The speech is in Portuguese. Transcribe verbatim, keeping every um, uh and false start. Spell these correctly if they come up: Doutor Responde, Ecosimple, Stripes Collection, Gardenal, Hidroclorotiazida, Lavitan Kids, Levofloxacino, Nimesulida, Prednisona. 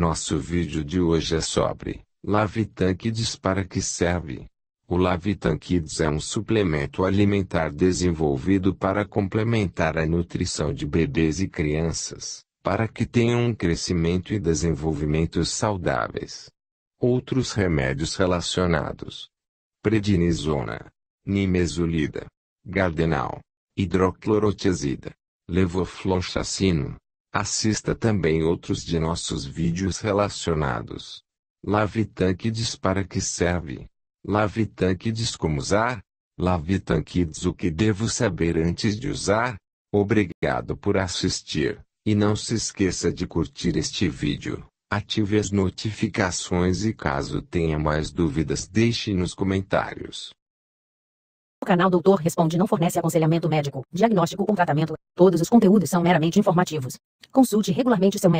Nosso vídeo de hoje é sobre Lavitan Kids. Para que serve? O Lavitan Kids é um suplemento alimentar desenvolvido para complementar a nutrição de bebês e crianças, para que tenham um crescimento e desenvolvimento saudáveis. Outros remédios relacionados: Prednisona, Nimesulida, Gardenal, Hidroclorotiazida, Levofloxacino. Assista também outros de nossos vídeos relacionados. Lavitan Kids. Para que serve? Lavitan Kids. Como usar? Lavitan Kids. O que devo saber antes de usar? Obrigado por assistir, e não se esqueça de curtir este vídeo, ative as notificações e caso tenha mais dúvidas deixe nos comentários. O canal Doutor Responde não fornece aconselhamento médico, diagnóstico ou tratamento. Todos os conteúdos são meramente informativos. Consulte regularmente seu médico.